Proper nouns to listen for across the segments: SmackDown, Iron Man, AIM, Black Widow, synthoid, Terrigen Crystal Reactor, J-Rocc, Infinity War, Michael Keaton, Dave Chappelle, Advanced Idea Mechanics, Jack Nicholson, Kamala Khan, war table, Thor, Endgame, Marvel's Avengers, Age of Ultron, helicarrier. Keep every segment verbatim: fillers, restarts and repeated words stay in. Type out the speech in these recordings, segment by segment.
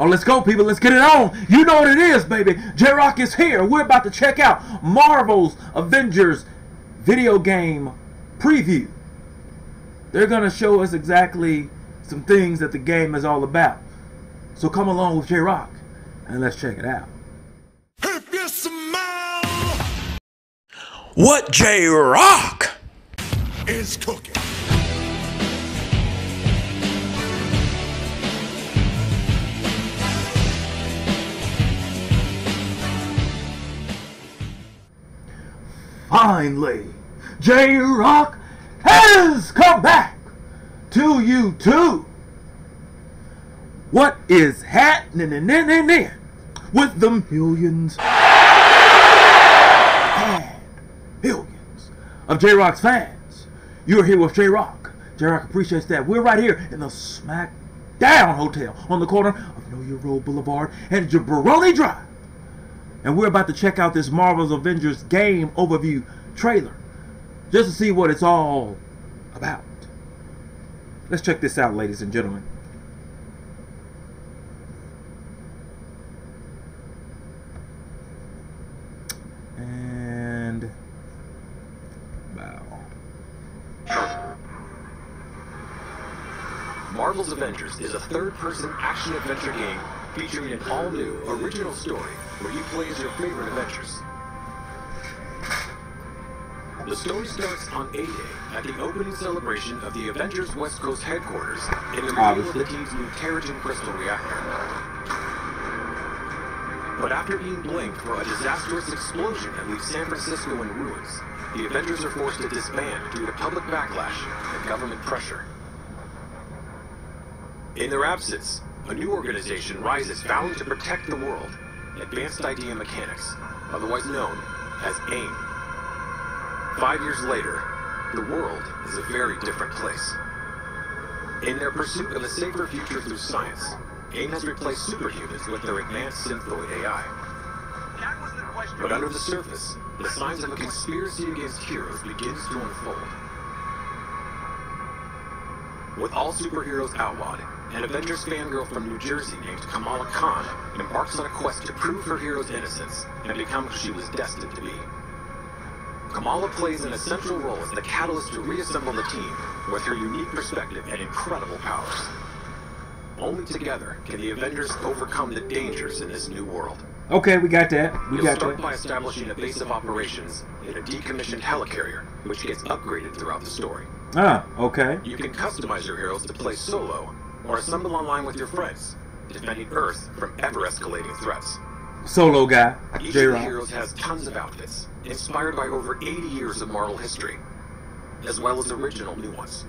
Oh, let's go, people. Let's get it on. You know what it is, baby. J-Rocc is here. We're about to check out Marvel's Avengers video game preview. They're going to show us exactly some things that the game is all about. So come along with J-Rocc and let's check it out. If you smile what J-Rocc is cooking. Finally, J-Rocc has come back to you too. What is happening with the millions and billions of J-Rocc's fans? You're here with J-Rocc. J-Rocc appreciates that. We're right here in the SmackDown Hotel on the corner of Know Your Road Boulevard and Jabroni Drive. And we're about to check out this Marvel's Avengers game overview trailer just to see what it's all about. Let's check this out, ladies and gentlemen. And wow. Marvel's Avengers is a third-person action-adventure game featuring an all-new original story where you play as your favorite adventures. The story starts on A Day at the opening celebration of the Avengers West Coast headquarters in the middle of the team's new Terrigen Crystal Reactor. But after being blamed for a disastrous explosion that leaves San Francisco in ruins, the Avengers are forced to disband due to public backlash and government pressure. In their absence, a new organization rises vowing to protect the world, Advanced Idea Mechanics, otherwise known as AIM. Five years later, the world is a very different place. In their pursuit of a safer future through science, AIM has replaced superhumans with their advanced synthoid A I. But under the surface, the signs of a conspiracy against heroes begins to unfold. With all superheroes outlawed, an Avengers fangirl from New Jersey named Kamala Khan embarks on a quest to prove her hero's innocence and become who she was destined to be. Kamala plays an essential role as the catalyst to reassemble the team with her unique perspective and incredible powers. Only together can the Avengers overcome the dangers in this new world. Okay, we got that. We got that. You'll start by establishing a base of operations in a decommissioned helicarrier, which gets upgraded throughout the story. Ah, okay. You can customize your heroes to play solo, or assemble online with your friends, defending Earth from ever-escalating threats. Solo guy, J-Rocc. Each of the heroes has tons of outfits, inspired by over eighty years of Marvel history, as well as original new ones.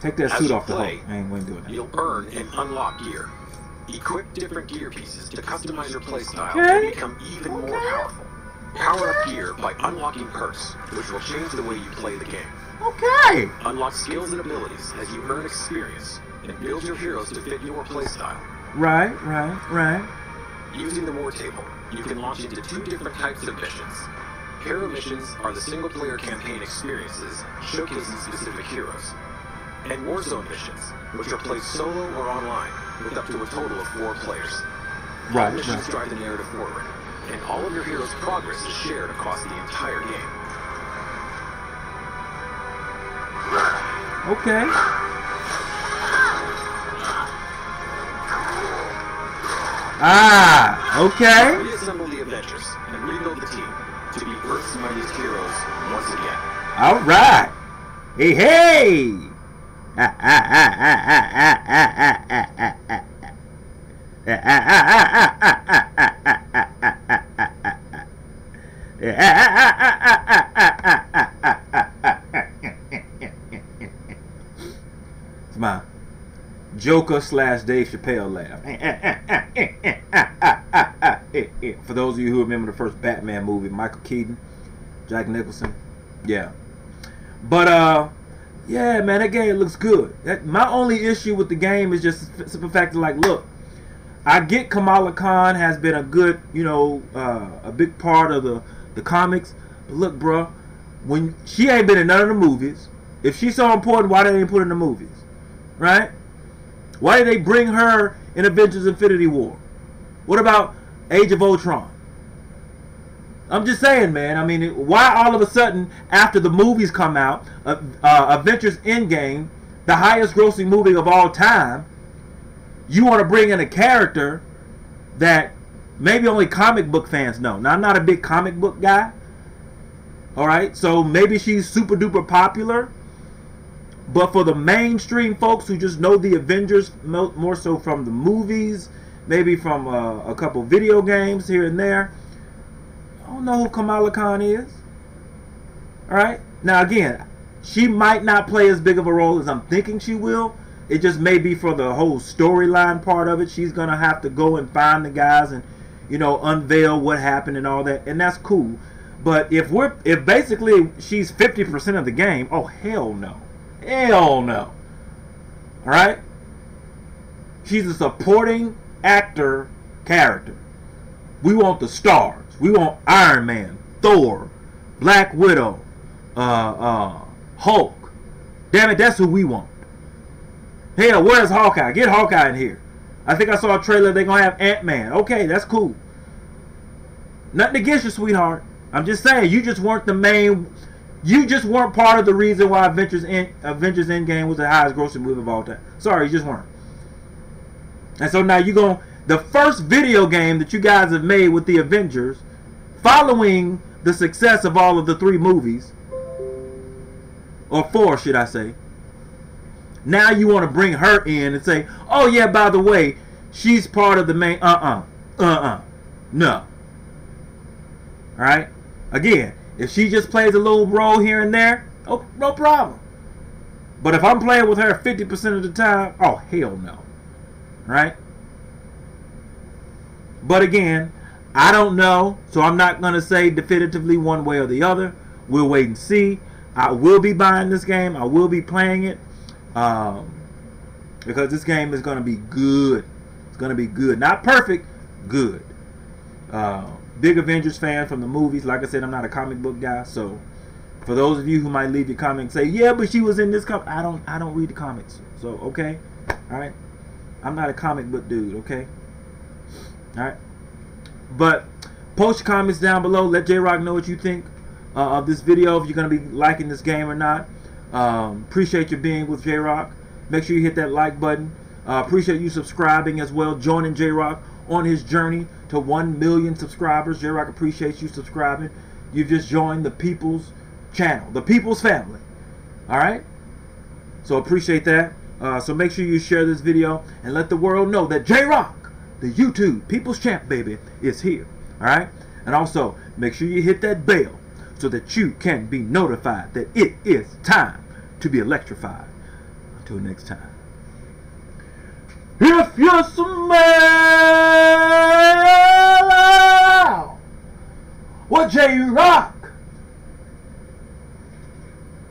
Take that as suit off play, the home. I ain't doing that. You'll earn and unlock gear. Equip different gear pieces to customize your playstyle okay. and become even okay. more powerful. Power okay. up gear by unlocking perks, which will change the way you play the game. Okay! Unlock skills and abilities as you earn experience and build your heroes to fit your playstyle. Right, right, right. Using the war table, you can launch into two different types of missions. Hero missions are the single-player campaign experiences showcasing specific heroes. And war zone missions, which are played solo or online with up to a total of four players. Right, all missions right. drive the narrative forward, and all of your heroes' progress is shared across the entire game. Okay. Ah, okay. Reassemble the Avengers and rebuild the team to be Earth's mightiest heroes once again. All right. Hey, hey. Ah, ah, ah, ah, ah, ah, ah, ah, ah, ah. Ah, ah, ah, ah, ah, ah, ah, ah, ah, ah, ah, ah. Ah, ah, ah, ah, ah, ah, ah, ah, ah, ah, ah, ah. My Joker slash Dave Chappelle laugh. For those of you who remember the first Batman movie, Michael Keaton, Jack Nicholson, yeah. But uh, yeah, man, that game looks good. That, my only issue with the game is just the simple fact that, like, look, I get Kamala Khan has been a good, you know, uh, a big part of the the comics, but look, bro, when she ain't been in none of the movies, if she's so important, why they ain't put in the movies? Right? Why did they bring her in Avengers Infinity War? What about Age of Ultron? I'm just saying, man. I mean, why all of a sudden, after the movies come out, uh, uh, Avengers Endgame, the highest grossing movie of all time, you want to bring in a character that maybe only comic book fans know. Now, I'm not a big comic book guy. Alright, so maybe she's super duper popular. But for the mainstream folks who just know the Avengers more so from the movies, maybe from uh, a couple video games here and there, I don't know who Kamala Khan is. Alright, now again, she might not play as big of a role as I'm thinking she will. It just may be for the whole storyline part of it. She's going to have to go and find the guys and, you know, unveil what happened and all that. And that's cool. But if we're, if basically she's fifty percent of the game, oh, hell no. Hell no. All right? She's a supporting actor character. We want the stars. We want Iron Man, Thor, Black Widow, uh, uh, Hulk. Damn it, that's who we want. Hell, where's Hawkeye? Get Hawkeye in here. I think I saw a trailer. They're going to have Ant-Man. Okay, that's cool. Nothing against you, sweetheart. I'm just saying, you just weren't the main... You just weren't part of the reason why Avengers, End, Avengers Endgame was the highest grossing movie of all time. Sorry, you just weren't. And so now you're going... The first video game that you guys have made with the Avengers, following the success of all of the three movies, or four, should I say, now you want to bring her in and say, oh yeah, by the way, she's part of the main, uh-uh, uh-uh, no. Alright? Again, if she just plays a little role here and there, oh, no problem. But if I'm playing with her fifty percent of the time, oh, hell no. Right? But again, I don't know, so I'm not going to say definitively one way or the other. We'll wait and see. I will be buying this game. I will be playing it. Um, because this game is going to be good. It's going to be good. Not perfect, good. Uh, big Avengers fan from the movies. Like I said, I'm not a comic book guy. So for those of you who might leave your comments and say, yeah, but she was in this comic. I don't, I don't read the comics. So, okay. All right. I'm not a comic book dude, okay? All right. But post your comments down below. Let J-Rocc know what you think uh, of this video, if you're going to be liking this game or not. Um, appreciate you being with J-Rocc. Make sure you hit that like button. Uh, appreciate you subscribing as well. Joining J-Rocc on his journey to one million subscribers. J-Rocc appreciates you subscribing. You've just joined the People's channel. The People's family. Alright? So appreciate that. Uh, so make sure you share this video and let the world know that J-Rocc, the YouTube People's Champ baby, is here. Alright? And also, make sure you hit that bell so that you can be notified that it is time to be electrified. Until next time. If you smell what J-Rocc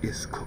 is cooking.